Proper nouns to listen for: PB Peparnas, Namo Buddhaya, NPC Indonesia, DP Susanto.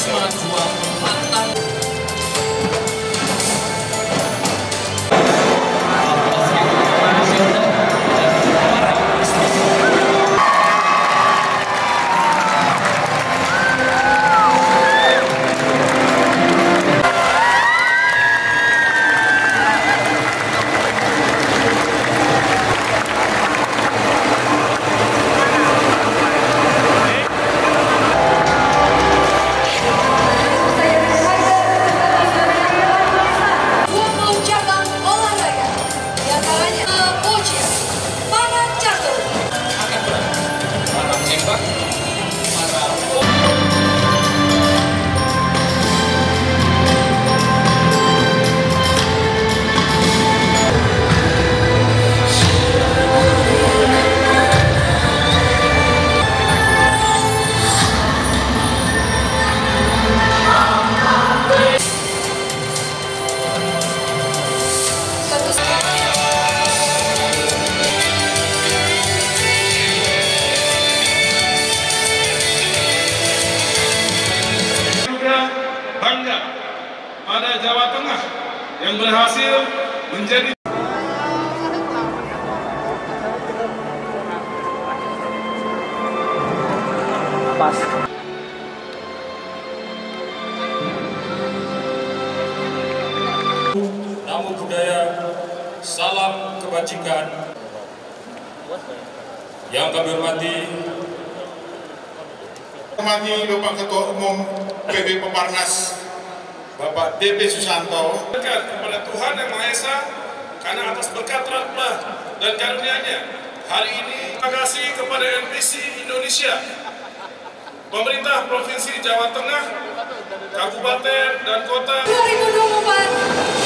maksimal 2 tahun. Ada Jawa Tengah yang berhasil menjadi pas. Namo Buddhaya, salam kebajikan. Yang kami hormati Bapak Ketua Umum PB Peparnas Bapak DP Susanto, berkat kepada Tuhan Yang Maha Esa karena atas berkat rahmat dan karunia-Nya hari ini. Terima kasih kepada NPC Indonesia, pemerintah provinsi Jawa Tengah, kabupaten dan kota 2024.